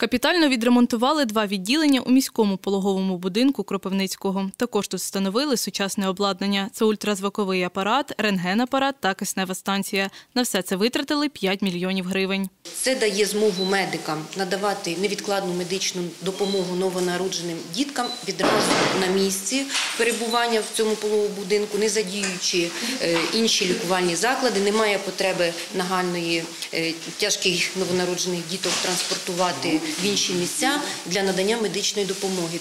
Капітально відремонтували два відділення у міському пологовому будинку Кропивницького. Також тут встановили сучасне обладнання. Це ультразвуковий апарат, рентген-апарат та киснева станція. На все це витратили 5 мільйонів гривень. Це дає змогу медикам надавати невідкладну медичну допомогу новонародженим діткам відразу на місці перебування в цьому пологовому будинку, не задіюючи інші лікувальні заклади. Немає потреби нагальної тяжких новонароджених діток транспортувати в інші місця для надання медичної допомоги.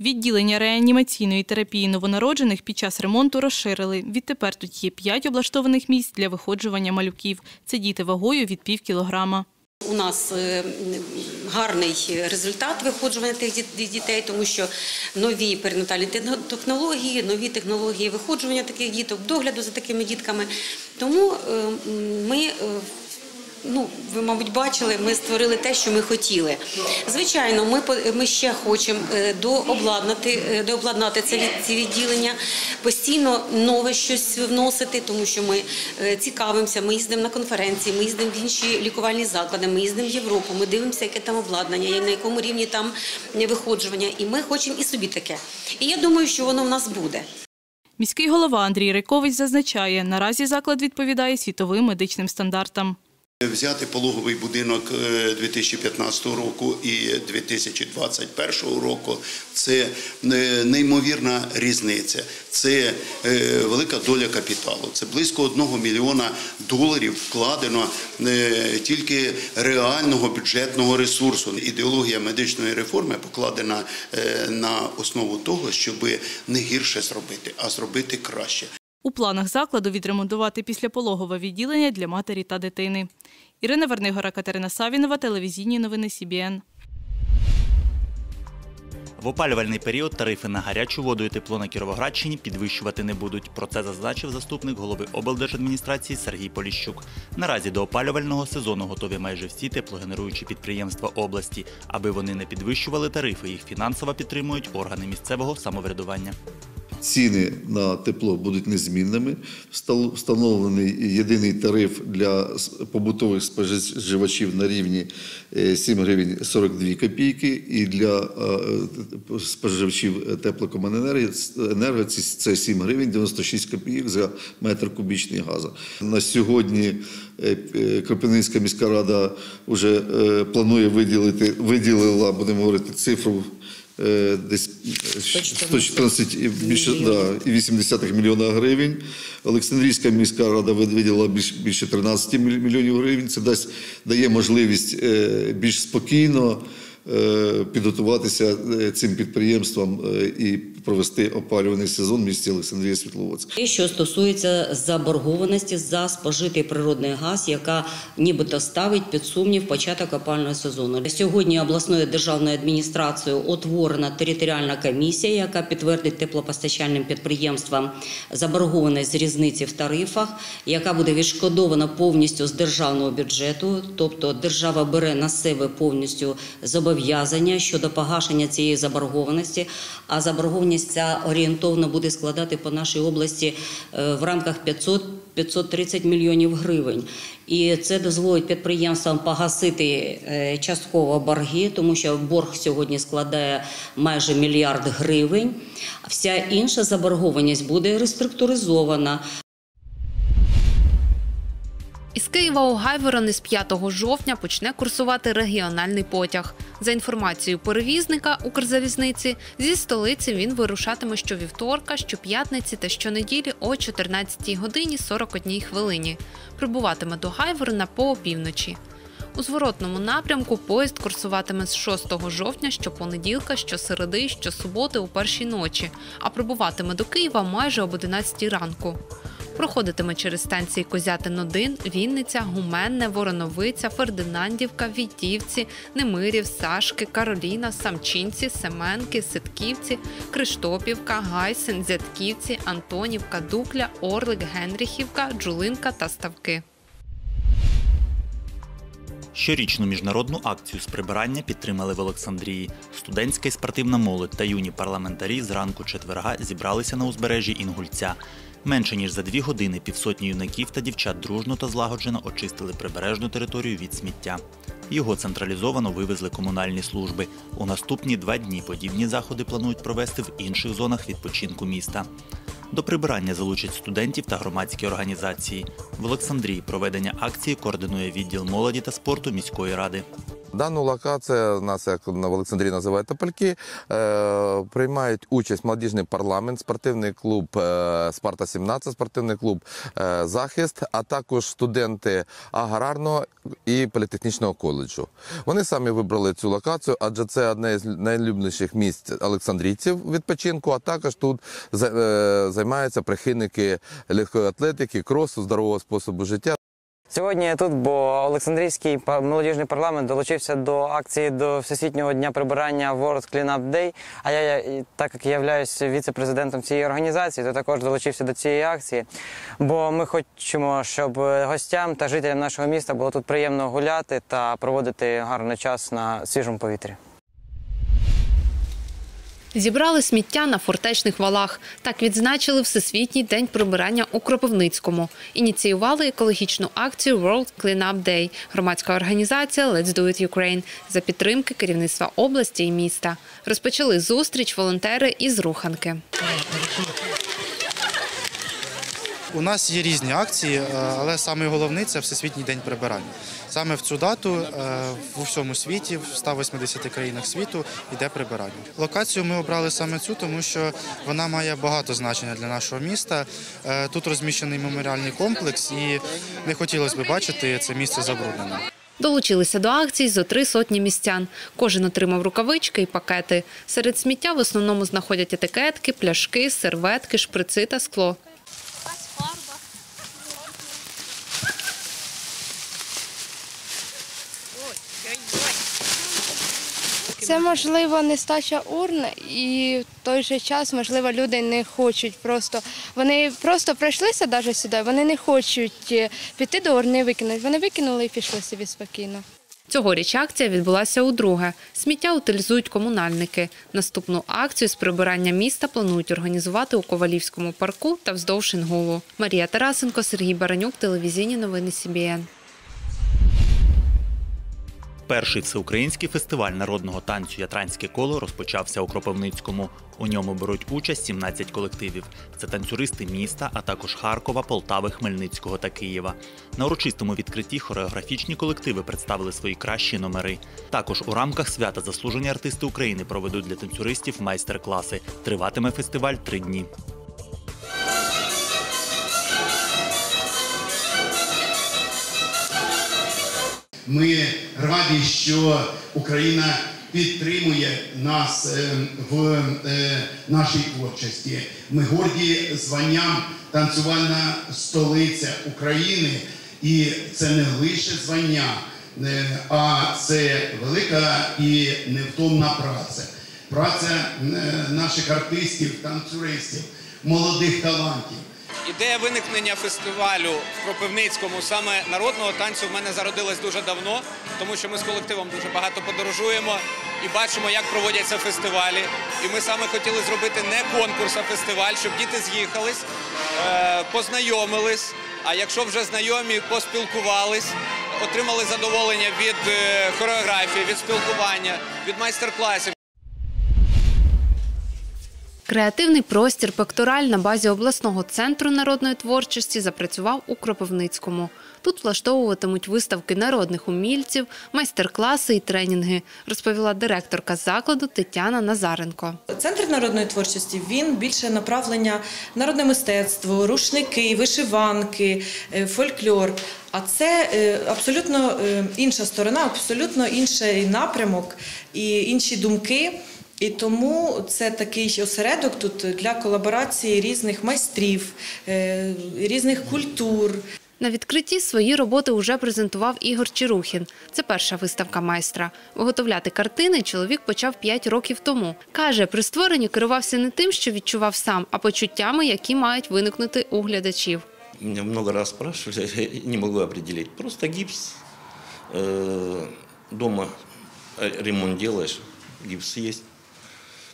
Відділення реанімаційної терапії новонароджених під час ремонту розширили. Відтепер тут є 5 облаштованих місць для виходжування малюків. Це діти вагою від півкілограма. У нас гарний результат виходжування тих дітей, тому що нові перинатальні технології, нові технології виходжування таких діток, догляду за такими дітками. Тому ми, ви, мабуть, бачили, ми створили те, що ми хотіли. Звичайно, ми ще хочемо дообладнати ці відділення, постійно нове щось вносити, тому що ми цікавимося, ми їздимо на конференції, ми їздимо в інші лікувальні заклади, ми їздимо в Європу, ми дивимося, яке там обладнання, на якому рівні там виходжування, і ми хочемо і собі таке. І я думаю, що воно в нас буде. Міський голова Андрій Райкович зазначає, наразі заклад відповідає світовим медичним стандартам. Взяти пологовий будинок 2015 року і 2021 року – це неймовірна різниця, це велика доля капіталу, це близько $1 мільйон вкладено тільки реального бюджетного ресурсу. Ідеологія медичної реформи покладена на основу того, щоб не гірше зробити, а зробити краще. У планах закладу відремонтувати післяпологове відділення для матері та дитини. Ірина Вернигора, Катерина Савінова, телевізійні новини СІБІН. В опалювальний період тарифи на гарячу воду і тепло на Кіровоградщині підвищувати не будуть. Про це зазначив заступник голови облдержадміністрації Сергій Поліщук. Наразі до опалювального сезону готові майже всі теплогенеруючі підприємства області. Аби вони не підвищували тарифи, їх фінансово підтримують органи місцевого самоврядування. Ціни на тепло будуть незмінними. Встановлений єдиний тариф для побутових споживачів на рівні 7,42 гривень і для споживачів теплокомуненерго це 7,96 гривень за метр кубічний газу. На сьогодні Кропивницька міська рада вже планує виділила, будемо говорити, цифру десь 114,8 мільйона гривень. Олександрійська міська рада виділила більше 13 мільйонів гривень. Це дає можливість більш спокійно підготуватися цим підприємствам і провести опалювальний сезон в місті Олександрія Світловодська. Що стосується заборгованості за спожитий природний газ, яка нібито ставить під сумнів початок опалювального сезону. Сьогодні обласною державною адміністрацією утворена територіальна комісія, яка підтвердить теплопостачальним підприємствам заборгованість з різниці в тарифах, яка буде відшкодована повністю з державного бюджету, тобто держава бере на себе повністю зобов'язання щодо погашення цієї заборгованості, а заборгованість ця орієнтовно буде складати по нашій області в рамках 500-530 мільйонів гривень. І це дозволить підприємствам погасити частково борги, тому що борг сьогодні складає майже $1 мільярд гривень. Вся інша заборгованість буде реструктуризована. Із Києва у Гайворон із 5 жовтня почне курсувати регіональний потяг. За інформацією перевізника «Укрзалізниці», зі столиці він вирушатиме щовівторка, щоп'ятниці та щонеділі о 14:41. Прибуватиме до Гайворона по опівночі. У зворотному напрямку поїзд курсуватиме з 6 жовтня щопонеділка, щосереди, щосуботи у першій ночі, а прибуватиме до Києва майже об 11 ранку. Проходитиме через станції Козятин-1, Вінниця, Гуменне, Вороновиця, Фердинандівка, Вітівці, Немирів, Сашки, Кароліна, Самчинці, Семенки, Ситківці, Криштопівка, Гайсин, Зятківці, Антонівка, Дукля, Орлик, Генріхівка, Джулинка та Ставки. Щорічну міжнародну акцію з прибирання підтримали в Олександрії. Студентська і спортивна молодь та юні парламентарі зранку четверга зібралися на узбережжі Інгульця. Менше ніж за 2 години півсотні юнаків та дівчат дружно та злагоджено очистили прибережну територію від сміття. Його централізовано вивезли комунальні служби. У наступні 2 дні подібні заходи планують провести в інших зонах відпочинку міста. До прибирання залучать студентів та громадські організації. В Олександрії проведення акції координує відділ молоді та спорту міської ради. Дану локацію, нас, як в Олександрії називають Топольки, приймають участь молодіжний парламент, спортивний клуб «Спарта-17», спортивний клуб «Захист», а також студенти аграрного і політехнічного коледжу. Вони самі вибрали цю локацію, адже це одне з найлюбленіших місць олександрійців відпочинку, а також тут займаються прихильники легкої атлетики, кросу, здорового способу життя. Сьогодні я тут, бо Олександрійський молодіжний парламент долучився до акції до Всесвітнього дня прибирання World's Cleanup Day, а я, так як являюсь віце-президентом цієї організації, то також долучився до цієї акції, бо ми хочемо, щоб гостям та жителям нашого міста було тут приємно гуляти та проводити гарний час на свіжому повітрі. Зібрали сміття на фортечних валах. Так відзначили Всесвітній день прибирання у Кропивницькому. Ініціювали екологічну акцію World Cleanup Day громадська організація Let's do it Ukraine за підтримки керівництва області і міста. Розпочали зустріч волонтери із руханки. У нас є різні акції, але найголовніше – це Всесвітній день прибирання. Саме в цю дату в усьому світі, в 180 країнах світу, йде прибирання. Локацію ми обрали саме цю, тому що вона має багато значення для нашого міста. Тут розміщений меморіальний комплекс і не хотілося б бачити це місце забруднене. Долучилися до акцій зо 3 сотні містян. Кожен отримав рукавички і пакети. Серед сміття в основному знаходять етикетки, пляшки, серветки, шприци та скло. Це, можливо, нестача урн і в той же час, можливо, люди не хочуть просто. Вони просто прийшлися навіть сюди, вони не хочуть піти до урни і викинути. Вони викинули і пішли собі спокійно. Цьогоріч акція відбулася удруге. Сміття утилізують комунальники. Наступну акцію з прибирання міста планують організувати у Ковалівському парку та вздовж Інгулу. Марія Тарасенко, Сергій Баранюк, телевізійні новини СІБІН. Перший всеукраїнський фестиваль народного танцю «Ятранське коло» розпочався у Кропивницькому. У ньому беруть участь 17 колективів. Це танцюристи міста, а також Харкова, Полтави, Хмельницького та Києва. На урочистому відкритті хореографічні колективи представили свої кращі номери. Також у рамках свята заслужені артисти України проведуть для танцюристів майстер-класи. Триватиме фестиваль 3 дні. Ми раді, що Україна підтримує нас в нашій творчості. Ми горді званням «Танцювальна столиця України». І це не лише звання, а це велика і невтомна праця. Праця наших артистів, танцюристів, молодих талантів. Ідея виникнення фестивалю в Кропивницькому, саме народного танцю, в мене зародилась дуже давно, тому що ми з колективом дуже багато подорожуємо і бачимо, як проводяться фестивалі. І ми саме хотіли зробити не конкурс, а фестиваль, щоб діти з'їхались, познайомились, а якщо вже знайомі, поспілкувались, отримали задоволення від хореографії, від спілкування, від майстер-класів. Креативний простір «Пектораль» на базі обласного центру народної творчості запрацював у Кропивницькому. Тут влаштовуватимуть виставки народних умільців, майстер-класи і тренінги, розповіла директорка закладу Тетяна Назаренко. Центр народної творчості, він більше направлення народне мистецтво, рушники, вишиванки, фольклор. А це абсолютно інша сторона, абсолютно інший напрямок і інші думки. І тому це такий осередок тут для колаборації різних майстрів, різних культур. На відкритті свої роботи уже презентував Ігор Чирухін. Це перша виставка майстра. Виготовляти картини чоловік почав 5 років тому. Каже, при створенні керувався не тим, що відчував сам, а почуттями, які мають виникнути у глядачів. Мене багато разів спрашивали, я не можу визначити. Просто гіпс, Дома ремонт делаешь, гипс есть.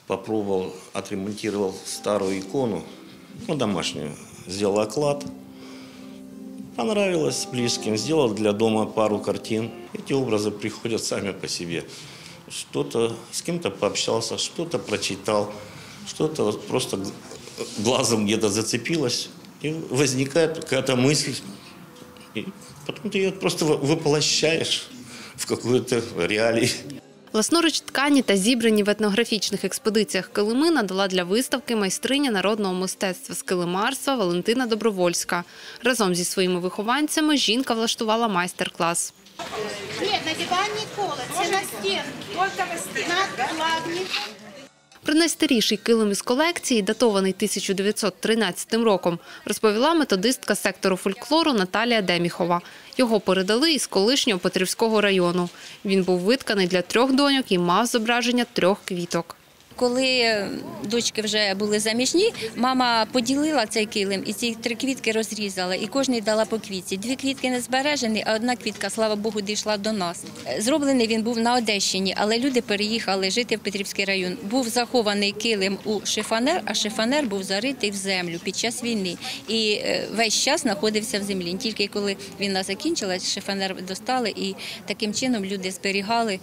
Попробовал, отремонтировал старую икону, ну, домашнюю. Сделал оклад. Понравилось близким. Сделал для дома пару картин. Эти образы приходят сами по себе. Что-то с кем-то пообщался, что-то прочитал, что-то просто глазом где-то зацепилось. И возникает какая-то мысль. И потом ты ее просто воплощаешь в какую-то реалии. Власноруч ткані та зібрані в етнографічних експедиціях килими надала для виставки майстриня народного мистецтва з килимарства Валентина Добровольська. Разом зі своїми вихованцями жінка влаштувала майстер-клас. Ні, на диванні коло, це на стінки, на плавні. Про найстаріший килим із колекції, датований 1913 роком, розповіла методистка сектору фольклору Наталія Деміхова. Його передали із колишнього Петрівського району. Він був витканий для 3 доньок і мав зображення 3 квіток. Коли дочки вже були заміжні, мама поділила цей килим і ці 3 квітки розрізала, і кожній дала по квітці. 2 квітки не збережені, а 1 квітка, слава Богу, дійшла до нас. Зроблений він був на Одещині, але люди переїхали жити в Петрівський район. Був захований килим у шифонер, а шифонер був заритий в землю під час війни. І весь час знаходився в землі. Тільки коли війна закінчилась, шифонер достали, і таким чином люди зберігали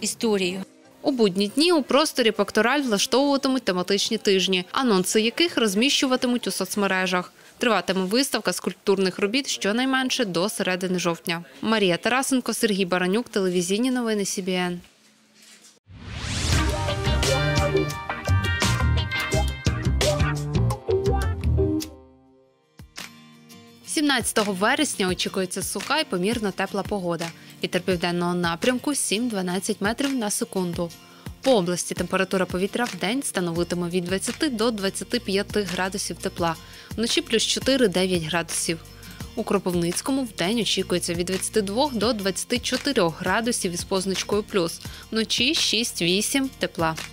історію. У будні дні у просторі «Пектораль» влаштовуватимуть тематичні тижні, анонси яких розміщуватимуть у соцмережах. Триватиме виставка скульптурних робіт щонайменше до середини жовтня. Марія Тарасенко, Сергій Баранюк, телевізійні новини СІБІН. З 17 вересня очікується суха і помірно тепла погода. Вітер південного напрямку – 7-12 метрів на секунду. По області температура повітря в день становитиме від 20 до 25 градусів тепла, вночі плюс 4-9 градусів. У Кропивницькому в день очікується від 22 до 24 градусів із позначкою «плюс», вночі 6-8 тепла.